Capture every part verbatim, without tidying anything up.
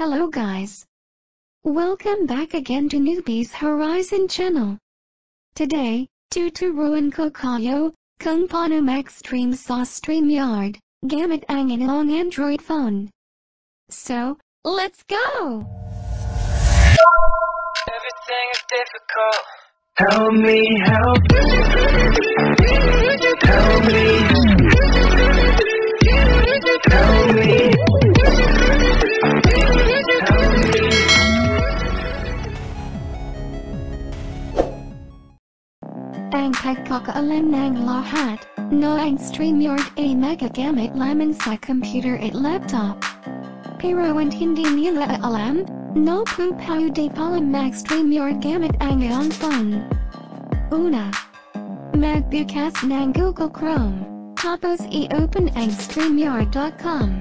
Hello guys. Welcome back again to Newbies Horizon Channel. Today, Tuturu and Kokoyo, Kungpanum Extreme Sauce StreamYard, Gamutang and on Android phone. So, let's go! Everything is difficult. Help me, help me. Help me. Help me. Help me. Ang pagkakaalam ng lahat, noang StreamYard ay magagamit lamang sa computer at laptop. Pero and hindi nila alam, no pupaw de palam mag StreamYard gamit ang iyong phone. Una, magbukas ng Google Chrome, tapos i-open ang StreamYard dot com.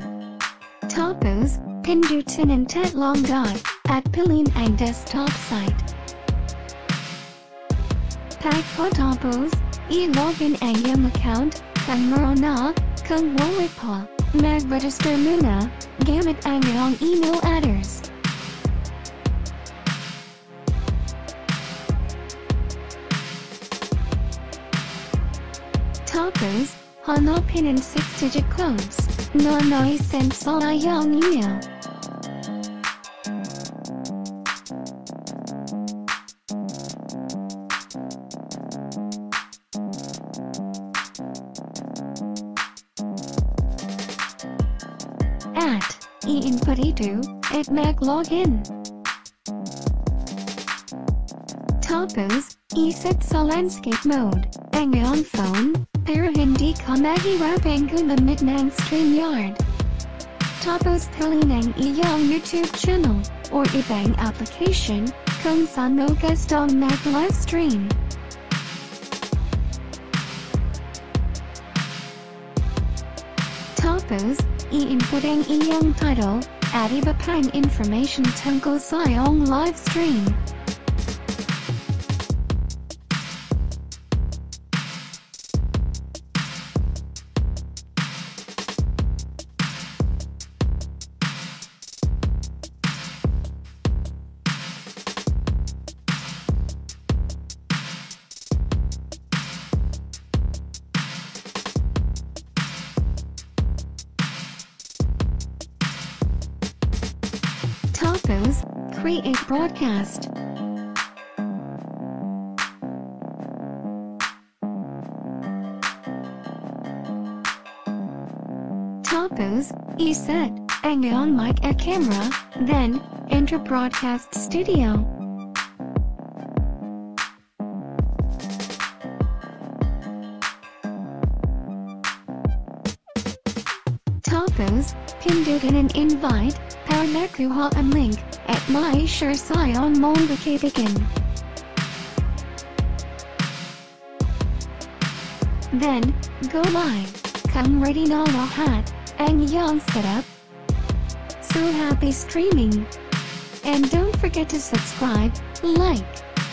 Tapos, pindutin ang tatlong dot, at piliin ang desktop site. Pagkatapos, i-login ang iyong account, kung meron na, kung wala pa, mag-register muna, gamit ang iyong email address. Tapos, hanapin ang six digit codes, na naisend sa iyong email. At, i-input ito, at mag-login. Tapos, i-set sa landscape mode, ang iyong phone. Pero hindi ka mahirapang gumamit ng StreamYard. Tapos piliin ang iyong YouTube channel, or ibang application, kung saan mo gustong mag-live stream. Tapos, i-input ang iyong title, at iba pang information tungkol sa iyong live stream. Tapos, create broadcast. Tapos, i-set ang iyong mic at camera, then enter broadcast studio. Tapos, pindutin an invite. Para nakuha ang link, at ma-share sa iyong mong kaibigan. Then, go live. Kung ready na lahat, ang iyong setup. So happy streaming! And don't forget to subscribe, like,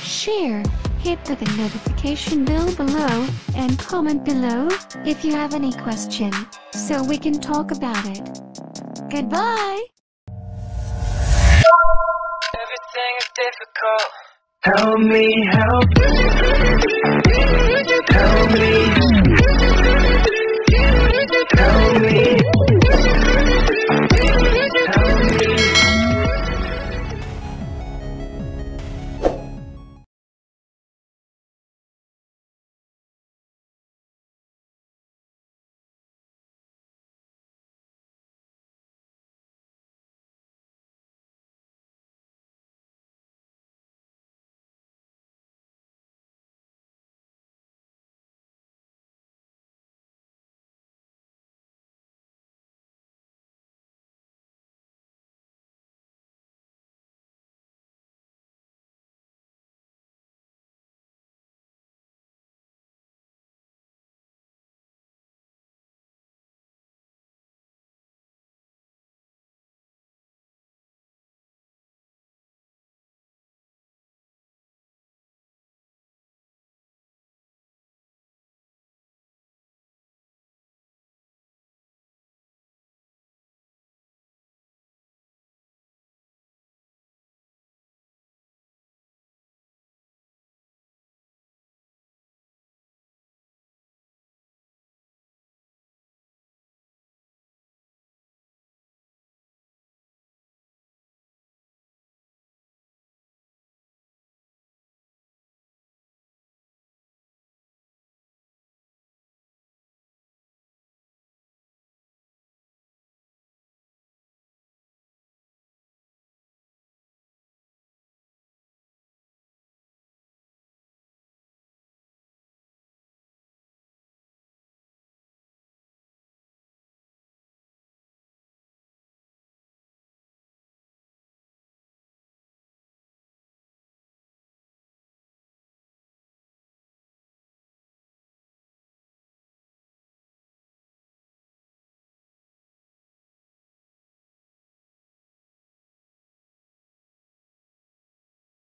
share, hit the notification bell below, and comment below, if you have any question, so we can talk about it. Goodbye! Everything is difficult. Help me, help me.